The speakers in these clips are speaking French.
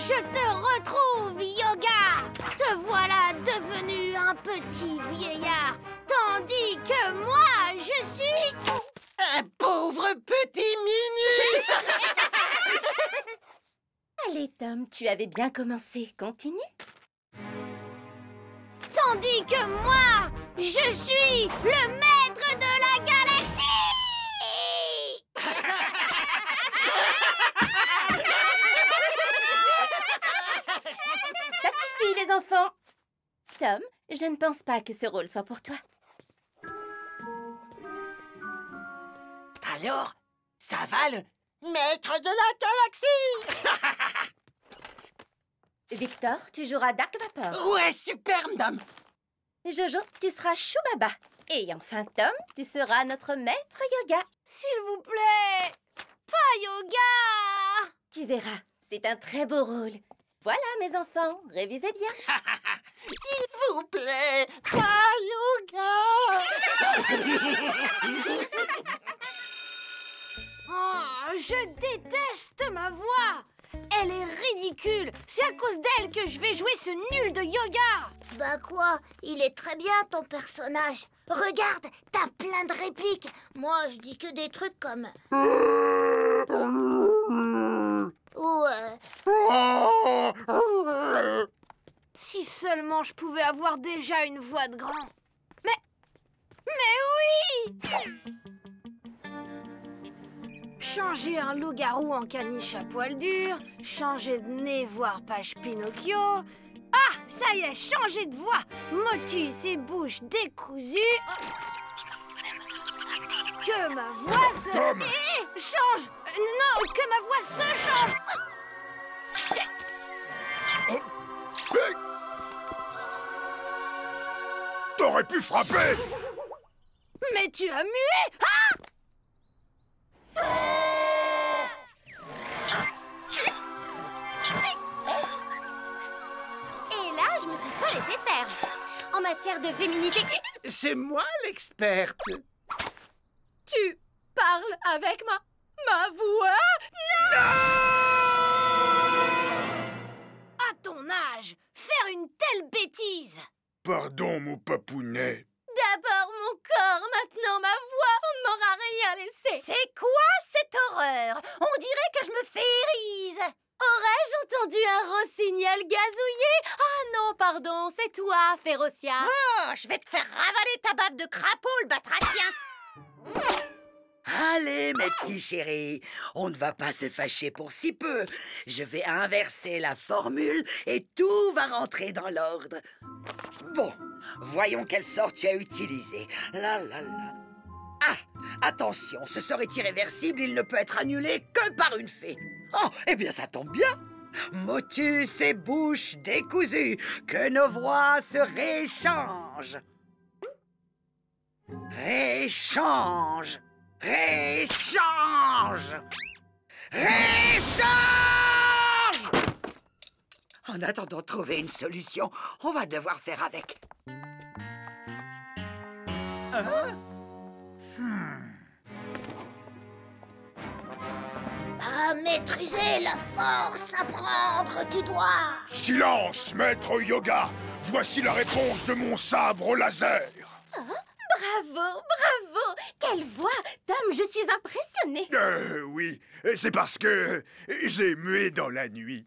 je te retrouve, Yoga! Te voilà devenu un petit vieillard, tandis que moi, je suis... un pauvre petit mini. Allez, Tom, tu avais bien commencé. Continue. Tandis que moi, je suis le maître de la galaxie. Ça suffit, les enfants. Tom, je ne pense pas que ce rôle soit pour toi. Alors, ça va le maître de la galaxie? Victor, tu joueras Dark Vapor. Ouais, super, madame. Jojo, tu seras Chewbacca. Et enfin, Tom, tu seras notre maître Yoga. S'il vous plaît, pas Yoga. Tu verras, c'est un très beau rôle. Voilà, mes enfants, révisez bien. S'il vous plaît, pas Yoga. Oh, je déteste ma voix. Elle est ridicule. C'est à cause d'elle que je vais jouer ce nul de Yoga. Bah quoi, il est très bien ton personnage. Regarde, t'as plein de répliques. Moi, je dis que des trucs comme... ou... Si seulement je pouvais avoir déjà une voix de grand. Mais oui! Changer un loup-garou en caniche à poil dur, changer de nez voire page Pinocchio... Ah, ça y est, changer de voix. Motus et bouche décousue... Que ma voix se... change. Non, que ma voix se change. T'aurais pu frapper. Mais tu as mué. Ah! Et là, je me suis pas laissée faire. En matière de féminité... C'est moi l'experte. Tu parles avec ma voix? Non! À ton âge, faire une telle bêtise! Pardon, mon papounet. D'abord mon corps, maintenant ma voix, on ne m'aura rien laissé. C'est quoi cette horreur? On dirait que je me féerise. Aurais-je entendu un rossignol gazouiller? Ah non, pardon, c'est toi, Férocia. Oh, je vais te faire ravaler ta bave de crapaud, le batracien. Allez, mes petits chéris, on ne va pas se fâcher pour si peu. Je vais inverser la formule et tout va rentrer dans l'ordre. Bon, voyons quelle sorte tu as utilisé. La la la. Ah, attention, ce sort est irréversible, il ne peut être annulé que par une fée. Oh, eh bien ça tombe bien. Motus et bouche décousues, que nos voix se rééchangent. Rééchangent. Réchange! Réchange! En attendant de trouver une solution, on va devoir faire avec. À maîtriser la force, apprendre du doigt. Silence, maître Yoga! Voici la réponse de mon sabre au laser. Bravo, bravo! Quelle voix! Tom, je suis impressionnée. Oui, c'est parce que j'ai mué dans la nuit.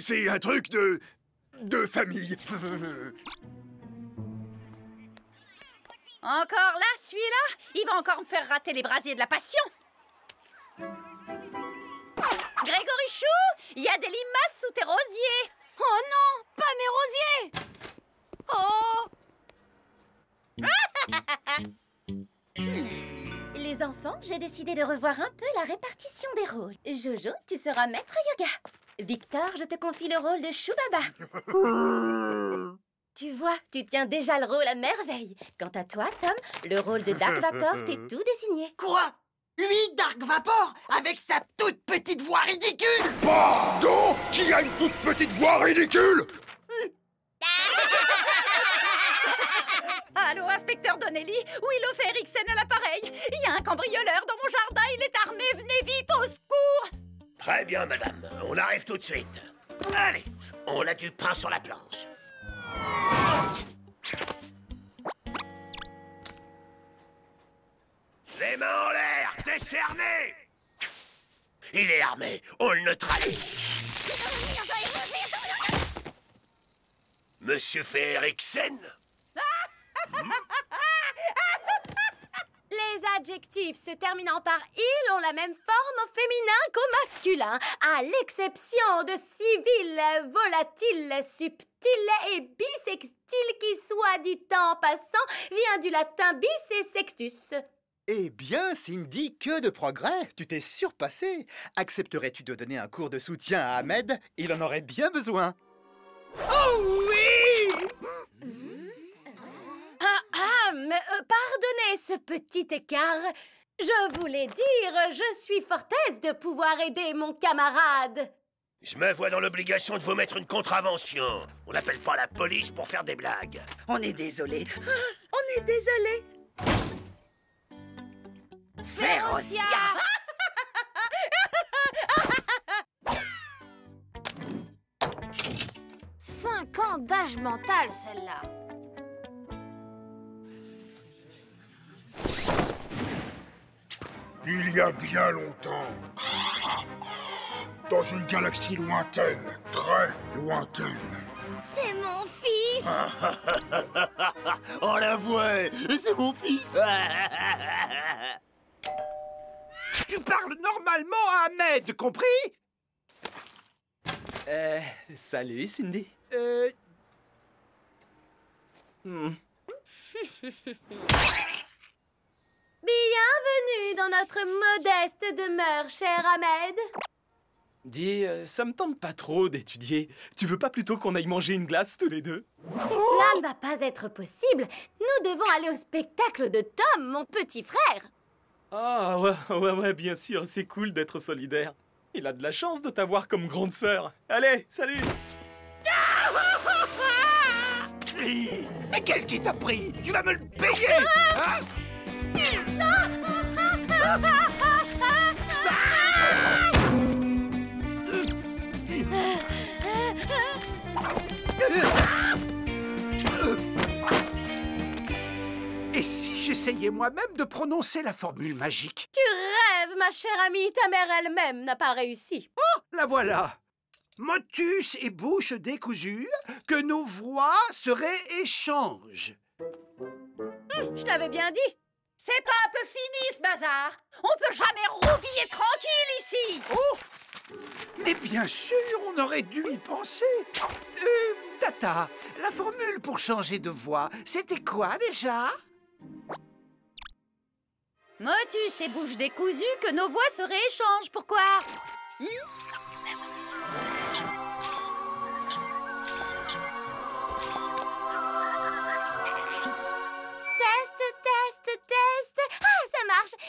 C'est un truc de famille. Encore là, celui-là? Il va encore me faire rater les brasiers de la passion. Grégory Chou, il y a des limaces sous tes rosiers. Oh non, pas mes rosiers. Oh! Les enfants, j'ai décidé de revoir un peu la répartition des rôles. Jojo, tu seras maître Yoga. Victor, je te confie le rôle de Chewbacca. Tu vois, tu tiens déjà le rôle à merveille. Quant à toi, Tom, le rôle de Dark Vapor t'est tout désigné. Quoi? Lui, Dark Vapor, avec sa toute petite voix ridicule? Pardon? Qui a une toute petite voix ridicule? Allô, inspecteur Donnelly, Willow Féerixen à l'appareil. Il y a un cambrioleur dans mon jardin, il est armé, venez vite, au secours. Très bien, madame. On arrive tout de suite. Allez, on a du pain sur la planche. Les mains en l'air, décerné! Il est armé, on le neutralise. Monsieur Féerixen? Les adjectifs se terminant par « il » ont la même forme au féminin qu'au masculin, à l'exception de civil, volatile, subtil et bisextile qui, soit dit en passant, vient du latin bis et sextus. Eh bien, Cindy, que de progrès! Tu t'es surpassée! Accepterais-tu de donner un cours de soutien à Ahmed? Il en aurait bien besoin. Oh oui! Pardonnez ce petit écart. Je voulais dire, je suis fort aise de pouvoir aider mon camarade. Je me vois dans l'obligation de vous mettre une contravention. On n'appelle pas la police pour faire des blagues. On est désolé. On est désolé. Férocia! Cinq ans d'âge mental, celle-là. Il y a bien longtemps, dans une galaxie lointaine, très lointaine. C'est mon fils. On la voit, et c'est mon fils. Tu parles normalement à Ahmed, compris? Salut Cindy. Bienvenue dans notre modeste demeure, cher Ahmed. Dis, ça me tente pas trop d'étudier. Tu veux pas plutôt qu'on aille manger une glace tous les deux? Cela ne va pas être possible. Nous devons aller au spectacle de Tom, mon petit frère. Ah, ouais, bien sûr, c'est cool d'être solidaire. Il a de la chance de t'avoir comme grande sœur. Allez, salut! Mais qu'est-ce qui t'a pris? Tu vas me le payer! Hein? Et si j'essayais moi-même de prononcer la formule magique? Tu rêves, ma chère amie, ta mère elle-même n'a pas réussi. Oh, la voilà! Motus et bouche décousue, que nos voix seraient échanges. Je t'avais bien dit. C'est pas un peu fini, ce bazar. On peut jamais roupiller tranquille ici. Oh! Mais bien sûr, on aurait dû y penser. Tata, la formule pour changer de voix, c'était quoi déjà? Motus et bouche décousue, que nos voix se rééchangent. Pourquoi?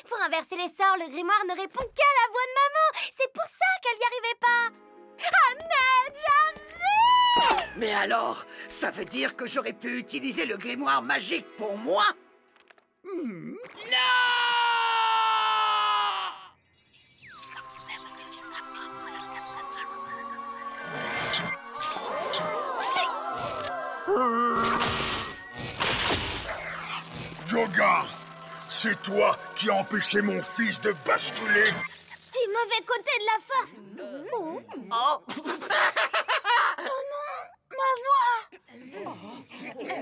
Pour inverser les sorts, le grimoire ne répond qu'à la voix de maman. C'est pour ça qu'elle n'y arrivait pas. Ahmed, j'arrive! Mais alors, ça veut dire que j'aurais pu utiliser le grimoire magique pour moi? Non! Yoga! C'est toi qui as empêché mon fils de basculer. Du mauvais côté de la force. Oh, oh non, ma voix.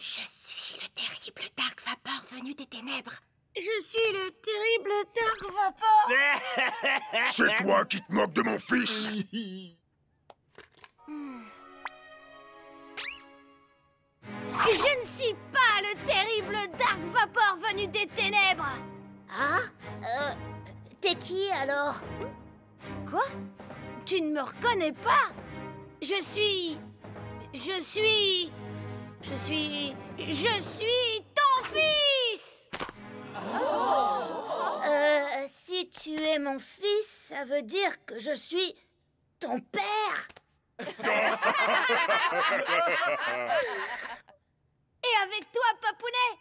Je suis le terrible Dark Vapor venu des ténèbres. Je suis le terrible Dark Vapor. C'est toi qui te moques de mon fils. Je ne suis pas le terrible Dark Vapor venu des ténèbres. Hein? T'es qui alors? Quoi? Tu ne me reconnais pas? Je suis ton fils. Oh! Si tu es mon fils, ça veut dire que je suis ton père. Et avec toi, Papounet,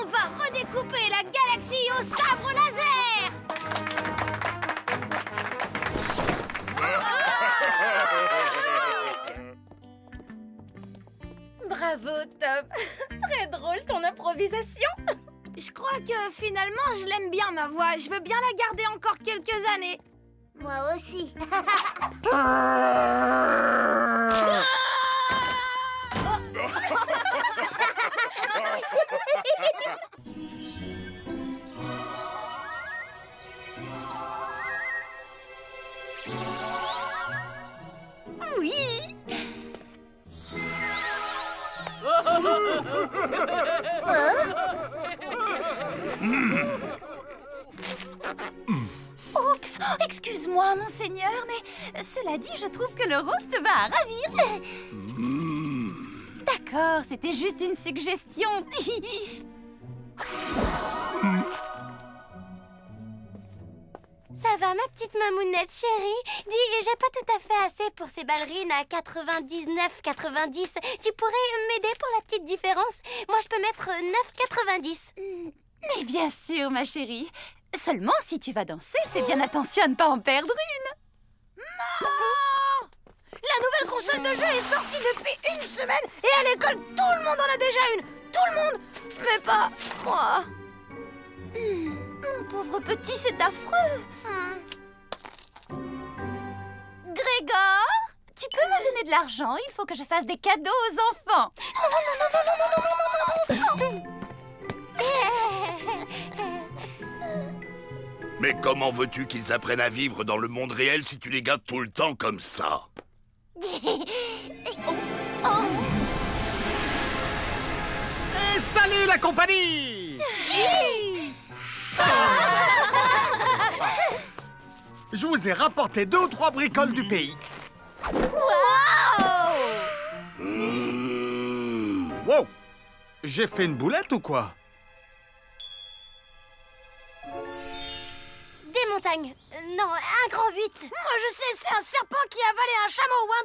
on va redécouper la galaxie au sabre laser! Bravo, Tom. Très drôle ton improvisation. Je crois que finalement, je l'aime bien, ma voix. Je veux bien la garder encore quelques années. Moi aussi. Oui. Oups, excuse-moi, monseigneur, mais cela dit, je trouve que le roast va à ravir. D'accord, c'était juste une suggestion. Ça va, ma petite mamounette chérie? Dis, j'ai pas tout à fait assez pour ces ballerines à 99,90. Tu pourrais m'aider pour la petite différence? Moi, je peux mettre 9,90. Mais bien sûr, ma chérie. Seulement, si tu vas danser, fais bien attention à ne pas en perdre une. Non! La nouvelle console de jeu est sortie depuis une semaine et à l'école, tout le monde en a déjà une. Tout le monde, mais pas moi. Mon pauvre petit, c'est affreux. Grégor, tu peux me donner de l'argent? Il faut que je fasse des cadeaux aux enfants. Mais comment veux-tu qu'ils apprennent à vivre dans le monde réel si tu les gardes tout le temps comme ça? Et salut la compagnie! Je vous ai rapporté 2 ou 3 bricoles du pays. Wow! Wow! J'ai fait une boulette ou quoi? Des montagnes. Non, un grand 8. Moi, je sais, c'est un serpent qui a avalé un chameau ou un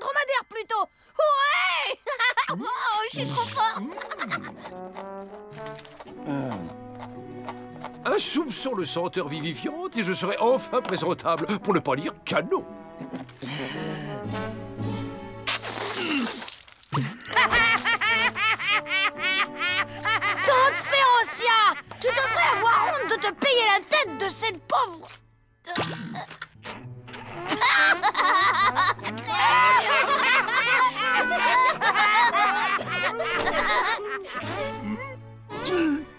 dromadaire, plutôt. Ouais! Wow, je suis trop fort. Un soupçon de senteur vivifiante et je serai enfin présentable, pour ne pas dire canon. Tante Férocia, tu devrais avoir honte de te payer la tête de cette pauvre...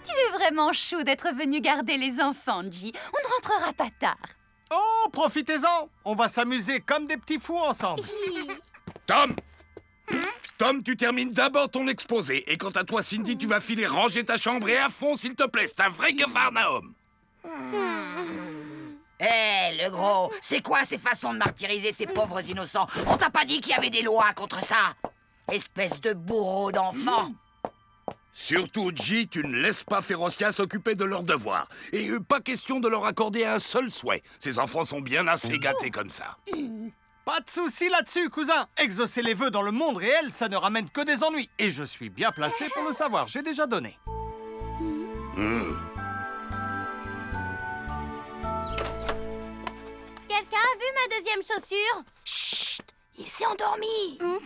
Tu es vraiment chou d'être venu garder les enfants, G. On ne rentrera pas tard. Oh, profitez-en. On va s'amuser comme des petits fous ensemble. Tom, Tom, tu termines d'abord ton exposé. Et quant à toi, Cindy, tu vas filer ranger ta chambre et à fond, s'il te plaît. C'est un vrai Gavarnaum. Hé, le gros, c'est quoi ces façons de martyriser ces pauvres innocents? On t'a pas dit qu'il y avait des lois contre ça? Espèce de bourreau d'enfant. Surtout, G, tu ne laisses pas Férocia s'occuper de leurs devoirs. Et pas question de leur accorder un seul souhait. Ces enfants sont bien assez gâtés comme ça. Pas de souci là-dessus, cousin. Exaucer les vœux dans le monde réel, ça ne ramène que des ennuis. Et je suis bien placé pour le savoir. J'ai déjà donné. Quelqu'un a vu ma deuxième chaussure? Chut! Il s'est endormi. Oups!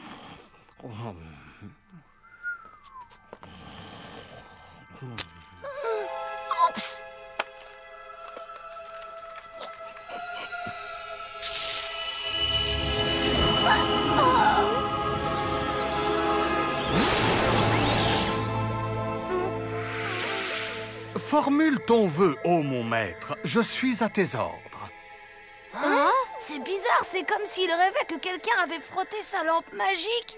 Formule ton vœu, ô mon maître. Je suis à tes ordres. Hein? C'est bizarre, c'est comme s'il rêvait que quelqu'un avait frotté sa lampe magique.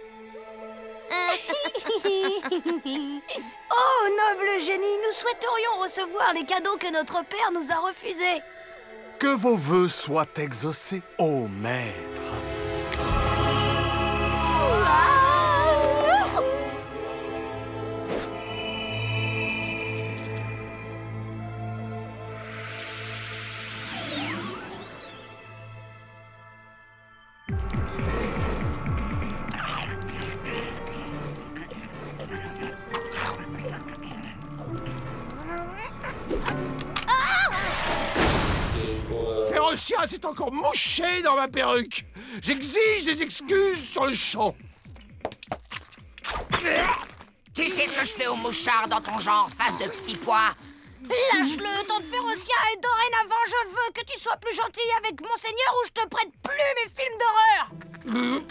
Oh, noble génie, nous souhaiterions recevoir les cadeaux que notre père nous a refusés. Que vos vœux soient exaucés, ô maître. Férocia s'est encore mouché dans ma perruque. J'exige des excuses sur le champ. que je fais aux mouchards dans ton genre, face de petit pois? Lâche-le, tante Férocia, et dorénavant, je veux que tu sois plus gentil avec Monseigneur ou je te prête plus mes films d'horreur.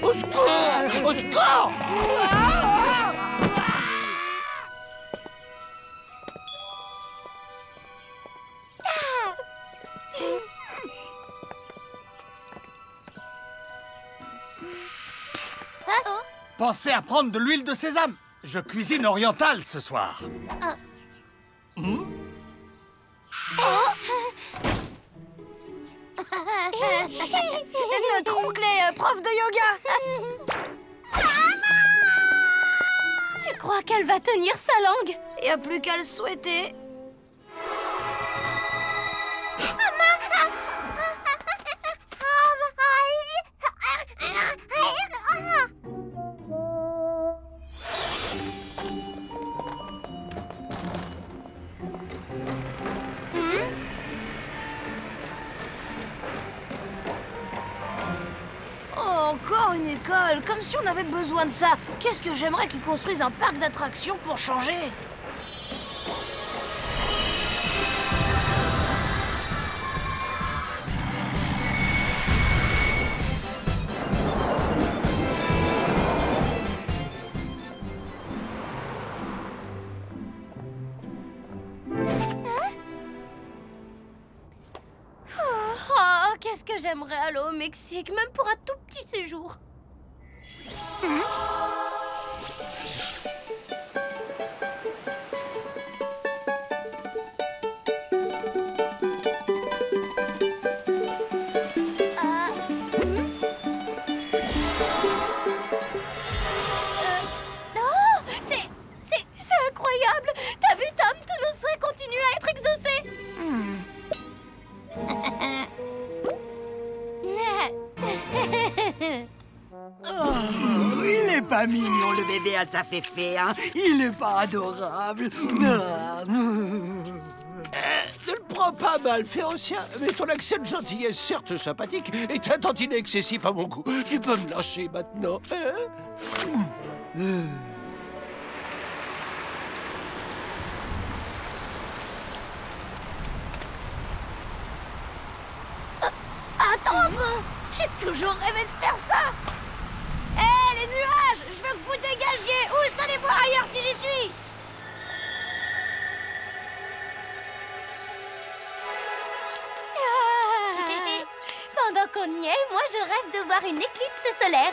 Au secours! Au secours! Pensez à prendre de l'huile de sésame. Je cuisine orientale ce soir. Notre oncle est prof de yoga. Maman! Tu crois qu'elle va tenir sa langue? Y a plus qu'à le souhaiter. Comme si on avait besoin de ça. Qu'est-ce que j'aimerais qu'ils construisent un parc d'attractions pour changer. Oh, qu'est-ce que j'aimerais aller au Mexique, même pour un tout petit séjour. Mignon le bébé à sa féfé, hein? Il est pas adorable. Ne le prends pas mal, Férocia, mais ton accès de gentillesse, certes sympathique, est un tantinet excessif à mon goût. Tu peux me lâcher maintenant. Attends un peu! J'ai toujours rêvé de faire ça! Hé, les nuages! Je veux que vous dégagiez! Où est-ce allez voir ailleurs si j'y suis? Pendant qu'on y est, moi je rêve de voir une éclipse solaire.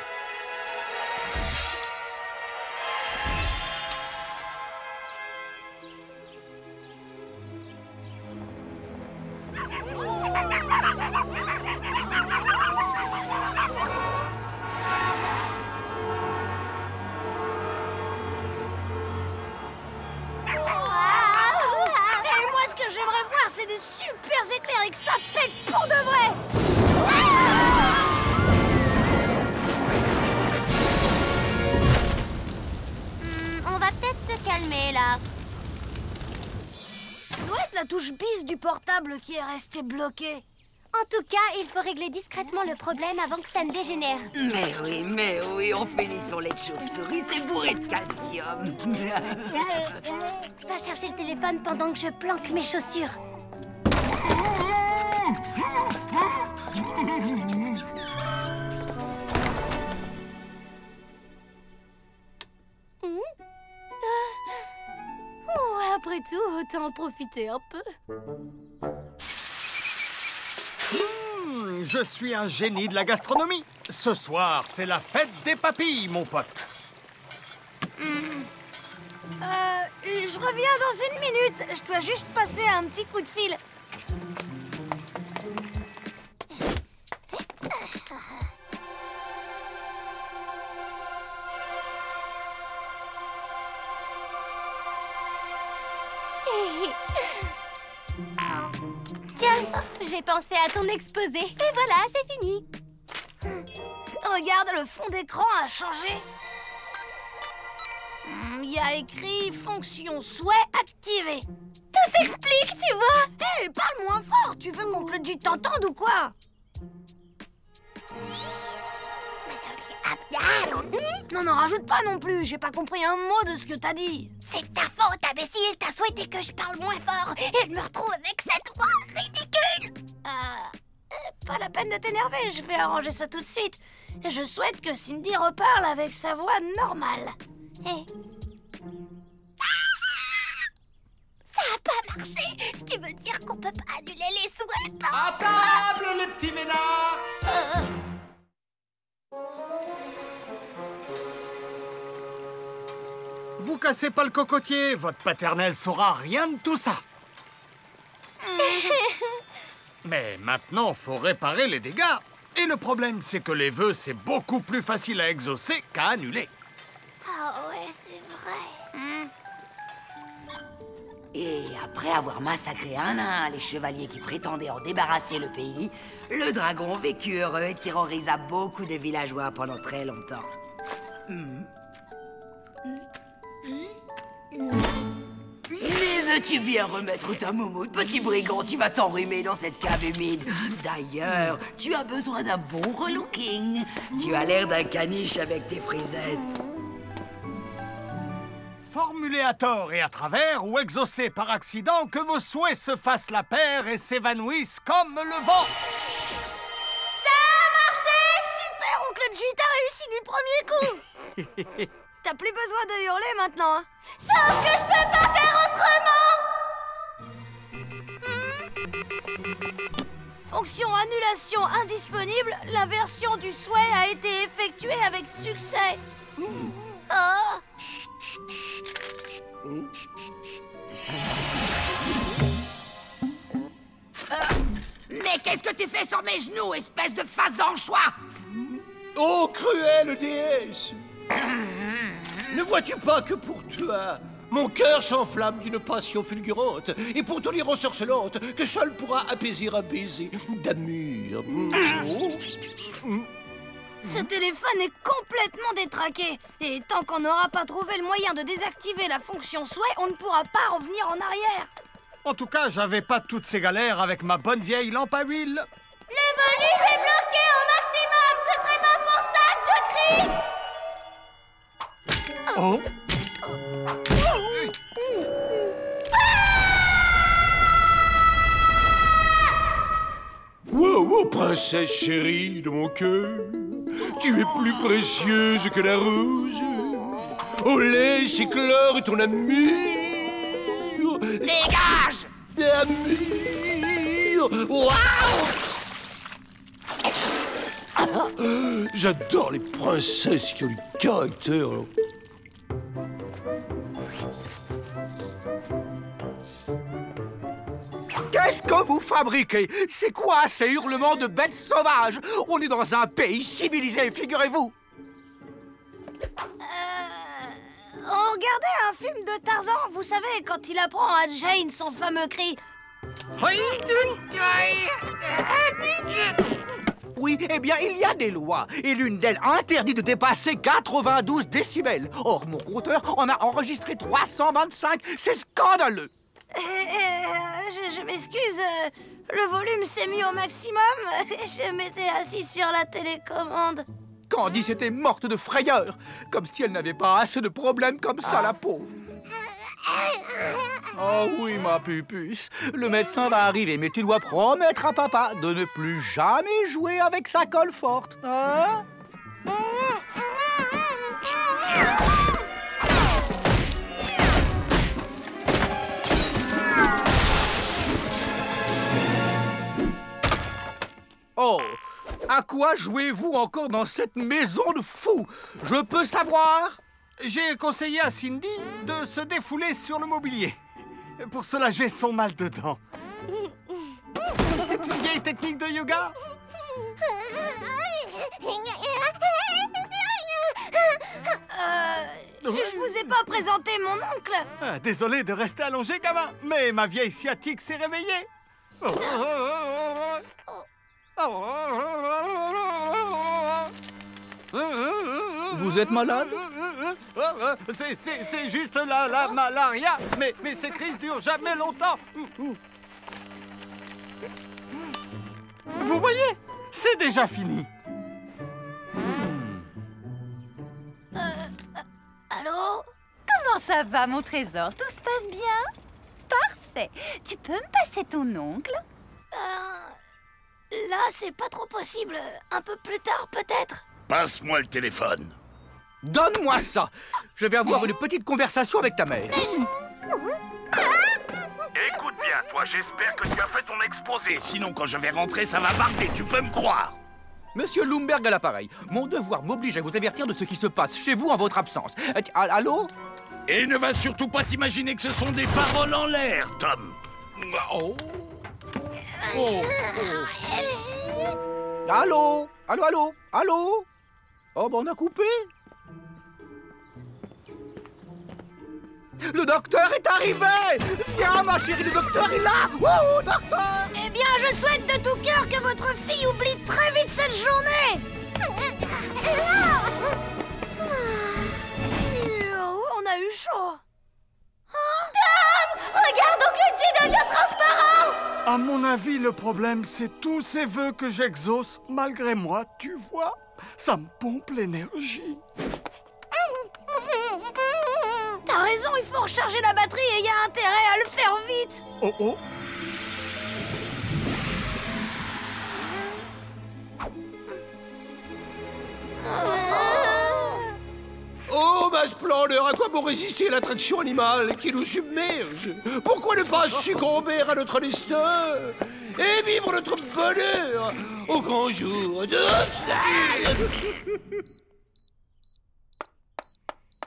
Portable qui est resté bloqué. En tout cas, il faut régler discrètement le problème avant que ça ne dégénère. Mais oui, on fait les sons les chauves-souris, c'est bourré de calcium. Va chercher le téléphone pendant que je planque mes chaussures. Après tout, autant en profiter un peu. Je suis un génie de la gastronomie. Ce soir, c'est la fête des papilles, mon pote. Je reviens dans une minute. Je dois juste passer un petit coup de fil. j'ai pensé à ton exposé. Et voilà, c'est fini. Regarde, le fond d'écran a changé. Il y a écrit « Fonction souhait activée ». Tout s'explique, tu vois. Hé, parle moins fort. Tu veux qu'on te le dise, t'entende ou quoi? Non, non, rajoute pas non plus. J'ai pas compris un mot de ce que t'as dit. C'est de ta faute, imbécile. T'as souhaité que je parle moins fort. Et je me retrouve avec cette voix ridicule. Pas la peine de t'énerver. Je vais arranger ça tout de suite. Et je souhaite que Cindy reparle avec sa voix normale. Hey. Ça a pas marché. Ce qui veut dire qu'on peut pas annuler les souhaits. À table, les petits ménards. Vous cassez pas le cocotier, votre paternelle saura rien de tout ça. Mais maintenant, faut réparer les dégâts. Et le problème, c'est que les vœux, c'est beaucoup plus facile à exaucer qu'à annuler. Ah ouais, c'est vrai. Et après avoir massacré un à un les chevaliers qui prétendaient en débarrasser le pays, le dragon vécut heureux et terrorisa beaucoup de villageois pendant très longtemps. Mais veux-tu bien remettre ta moumoute, petit brigand? Tu vas t'enrhumer dans cette cave humide. D'ailleurs, tu as besoin d'un bon relooking. Tu as l'air d'un caniche avec tes frisettes. Formulez à tort et à travers ou exaucez par accident que vos souhaits se fassent la paire et s'évanouissent comme le vent. Ça a marché! Super, oncle G, t'as réussi du premier coup. T'as plus besoin de hurler maintenant, hein? Sauf que je peux pas faire autrement. Fonction annulation indisponible, la version du souhait a été effectuée avec succès. Mais qu'est-ce que tu fais sur mes genoux, espèce de face d'anchois? Oh, cruelle déesse! Ne vois-tu pas que pour toi, mon cœur s'enflamme d'une passion fulgurante et pour ton ira sorcelante que seul pourra apaiser un baiser d'amour. Ce téléphone est complètement détraqué et tant qu'on n'aura pas trouvé le moyen de désactiver la fonction souhait, on ne pourra pas revenir en arrière. En tout cas, j'avais pas toutes ces galères avec ma bonne vieille lampe à huile. Le bonus est bloqué au maximum, ce serait pas pour ça que je crie. Oh. Wow, wow, princesse chérie de mon cœur, tu es plus précieuse que la rose. Au lait, j'éclore ton amour. Dégage! Amour! Waouh! J'adore les princesses qui ont du caractère. Qu'est-ce que vous fabriquez? C'est quoi ces hurlements de bêtes sauvages? On est dans un pays civilisé, figurez-vous. On regardait un film de Tarzan, vous savez, quand il apprend à Jane son fameux cri. Oui, eh bien, il y a des lois, et l'une d'elles interdit de dépasser 92 décibels. Or, mon compteur en a enregistré 325. C'est scandaleux. Je m'excuse, le volume s'est mis au maximum. Je m'étais assise sur la télécommande. Candice était morte de frayeur, comme si elle n'avait pas assez de problèmes comme ça, la pauvre. Oh oui, ma pupuce, le médecin va arriver, mais tu dois promettre à papa de ne plus jamais jouer avec sa colle forte. Hein? Oh! À quoi jouez-vous encore dans cette maison de fous? Je peux savoir? J'ai conseillé à Cindy de se défouler sur le mobilier pour soulager son mal de dents. C'est une vieille technique de yoga. Je vous ai pas présenté mon oncle. Désolé de rester allongé, gamin, mais ma vieille sciatique s'est réveillée. Vous êtes malade? C'est juste la malaria, mais ces crises durent jamais longtemps. Vous voyez, c'est déjà fini. Allô? Comment ça va, mon trésor? Tout se passe bien? Parfait. Tu peux me passer ton ongle? Là, c'est pas trop possible. Un peu plus tard, peut-être. Passe-moi le téléphone. Donne-moi ça. Je vais avoir une petite conversation avec ta mère. Écoute bien, toi, j'espère que tu as fait ton exposé. Sinon, quand je vais rentrer, ça va barder, tu peux me croire. Monsieur Lumberg à l'appareil. Mon devoir m'oblige à vous avertir de ce qui se passe chez vous en votre absence. Allô? Et ne va surtout pas t'imaginer que ce sont des paroles en l'air, Tom. Oh. Oh. Allô? Allô, allô? Allô? Oh, ben on a coupé. Le docteur est arrivé! Viens, ma chérie, le docteur est là! Wouh, docteur! Eh bien, je souhaite de tout cœur que votre fille oublie très vite cette journée! On a eu chaud! Hein? Tom! Regarde, oncle Chou devient transparent! À mon avis, le problème, c'est tous ces vœux que j'exauce malgré moi, tu vois? Ça me pompe l'énergie. T'as raison, il faut recharger la batterie et il y a intérêt à le faire vite. Oh oh. Oh ma splendeur, à quoi bon résister à l'attraction animale qui nous submerge? Pourquoi ne pas succomber à notre destin et vivre notre bonheur au grand jour de...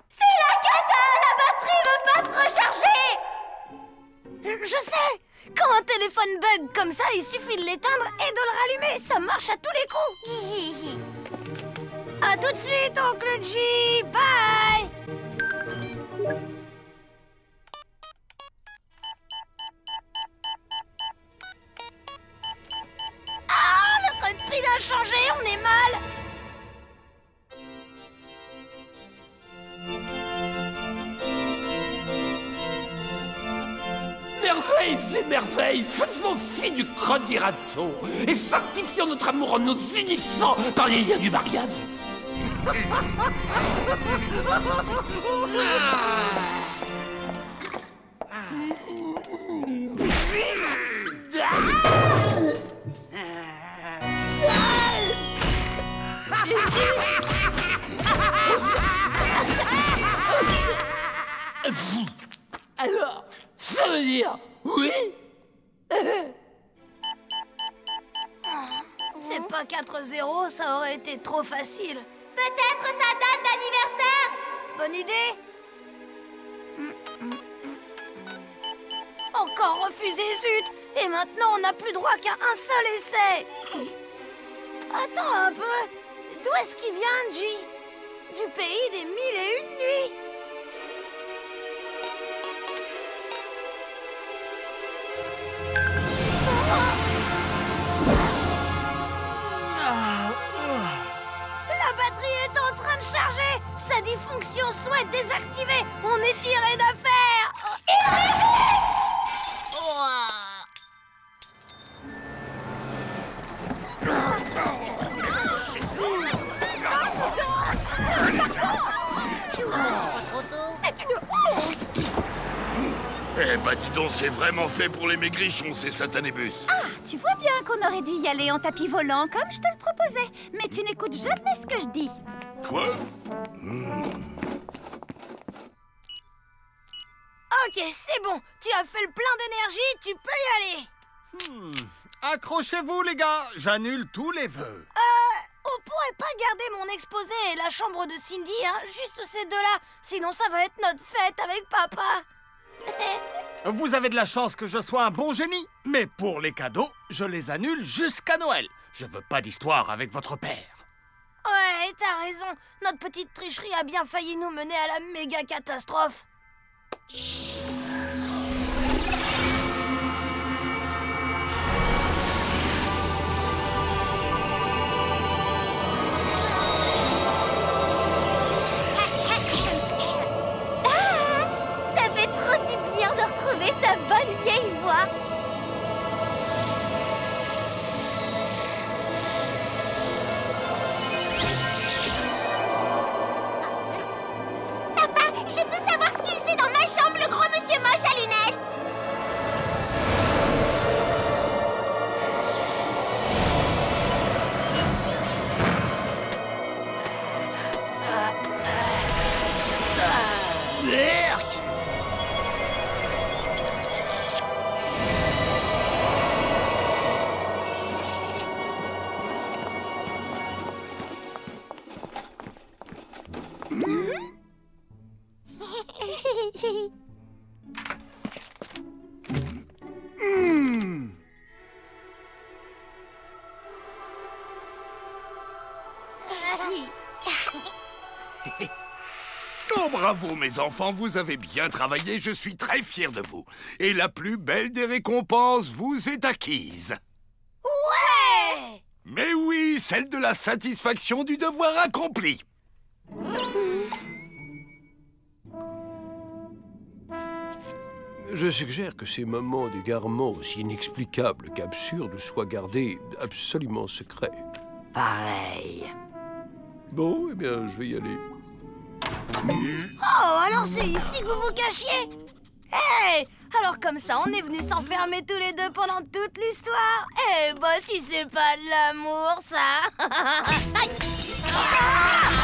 C'est la cata! La batterie veut pas se recharger! Je sais! Quand un téléphone bug comme ça, il suffit de l'éteindre et de le rallumer! Ça marche à tous les coups! À tout de suite, oncle J! Bye! Ah! Le code PIN a changé! On est mal! Merveilles et merveilles, faisons fi du croc-dira-t-on et sanctifions notre amour en nous unissant par les liens du mariage. Alors, ça veut dire oui? C'est pas 4-0, ça aurait été trop facile. Peut-être sa date d'anniversaire? Bonne idée. Encore refusé, zut! Et maintenant, on n'a plus droit qu'à un seul essai. Attends un peu. D'où est-ce qu'il vient, G? Du pays des 1001 nuits. Chargé, sa dysfonction souhaite désactiver. On est tiré d'affaire. C'est une honte. Eh bah dis donc, c'est vraiment fait pour les maigrichons, ces satanés bus. Ah, tu vois bien qu'on aurait dû y aller en tapis volant, comme je te le proposais. Mais tu n'écoutes jamais ce que je dis. Quoi? Ok, c'est bon. Tu as fait le plein d'énergie, tu peux y aller. Accrochez-vous, les gars. J'annule tous les vœux. On pourrait pas garder mon exposé et la chambre de Cindy, hein? Juste ces deux-là. Sinon, ça va être notre fête avec papa. Vous avez de la chance que je sois un bon génie. Mais pour les cadeaux, je les annule jusqu'à Noël. Je veux pas d'histoire avec votre père. Ouais, t'as raison. Notre petite tricherie a bien failli nous mener à la méga catastrophe. Oh, bravo, mes enfants, vous avez bien travaillé, je suis très fier de vous. Et la plus belle des récompenses vous est acquise. Ouais! Mais oui, celle de la satisfaction du devoir accompli. Je suggère que ces moments d'égarement aussi inexplicables qu'absurdes soient gardés absolument secrets. Pareil. Bon, eh bien, je vais y aller. Oh, alors c'est ici que vous vous cachiez? Hé! Alors comme ça, on est venus s'enfermer tous les deux pendant toute l'histoire? Eh bah, si c'est pas de l'amour, ça! Ah!